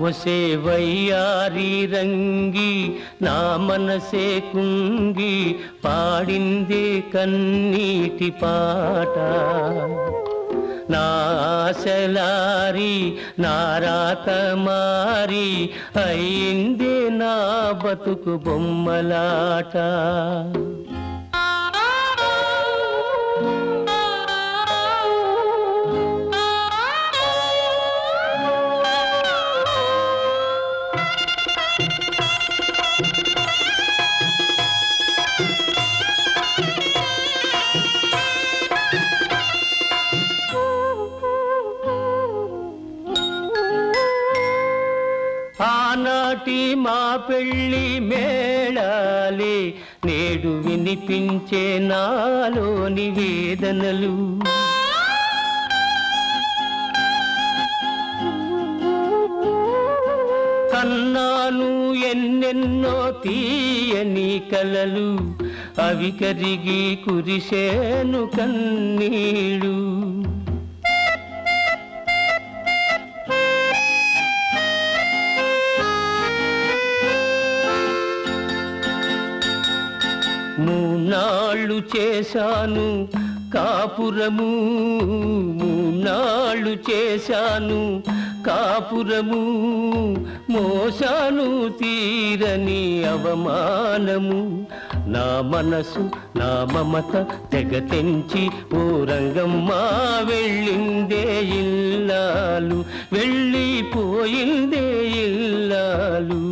वसे वैयारी रंगी ना मनसे कुंगी पाडिंदे कन्नीटी पाटा ना आशलारी ना रात मारी अयिंदे ना बतुकु बोम्मलाटा आनाटी मा पेल्ली मेळाले नेडु विनिपिंचे नालोनि वेदनलु कन्नानु एन्नेन्नो तीयनि कललु अवि करिगि कुरिसेनु कन्नीळु मूनालु चेसानु कापुरमु मूनालु चेसानु कापुरमु मोसानु तीरनी अवमानमु ना मनसु ना ममता तेगतेंची ओ रंगम्मा वेल्लिंदे इल्लालु वेल्लिपोयिंदे इल्लालु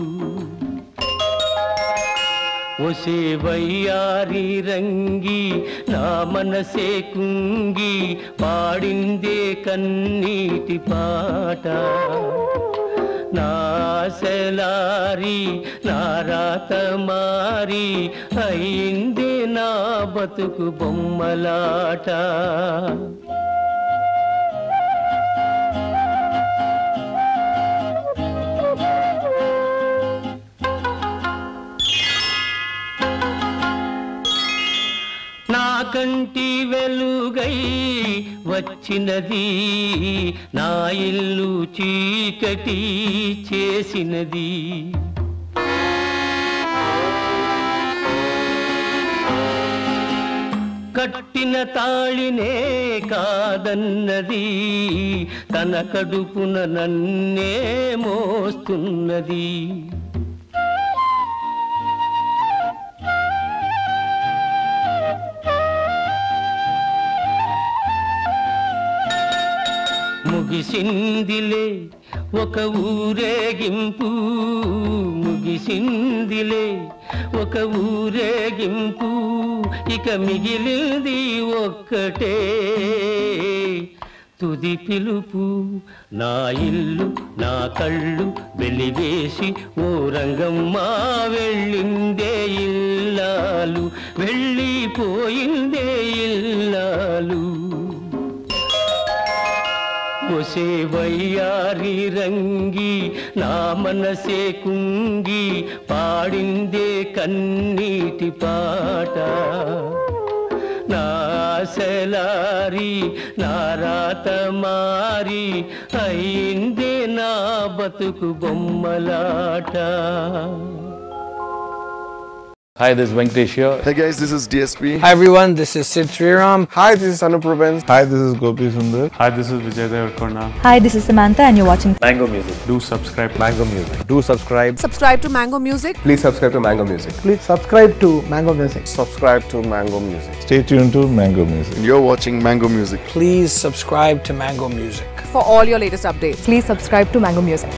उसे वैयारी रंगी ना मनसे कुंगी पाडिंदे कन्नीटी पाटा ना आशलारी ना रात मारी अयिंदे ना बतुकु बोम्मलाटा కంటి వెలుగై వచ్చినది నా ఇల్లు చీకటి చేసినది కట్టిన తాళినే కాదన్నది తన కడుపున నన్నే మోస్తున్నది ముగిసిందిలే ఒక ఊరేగింపు ముగిసిందిలే ఒక ఊరేగింపు ఇక మిగిలింది ఒక్కటే తుది పిలుపు నా ఇల్లు నా కళ్ళు వెలివేసి ఓ రంగమ్మా వెళ్ళిందే ఇల్లాలు వెళ్ళిపోయిందే ఇల్లాలు उसे वैयारी रंगी ना मनसे कुंगी पाडिंदे कन्नीटी पाटा ना आशलारी ना रात मारी अयिंदे ना बतुकु बोम्मलाटा Hi, this is Venkatesh here. Hey guys, this is DSP. Hi everyone, this is Sid Sriram. Hi, this is Anup Rubens. Hi, this is Gopichand. Hi, this is Vijay Deverakonda. Hi, this is Samantha and you're watching Mango Music. Do subscribe Mango Music. Do subscribe. Subscribe to Mango Music. Please subscribe to Mango Music. Please subscribe to Mango Music. Subscribe to Mango Music. Stay tuned to Mango Music. You're watching Mango Music. Please subscribe to Mango Music. For all your latest updates, please subscribe to Mango Music.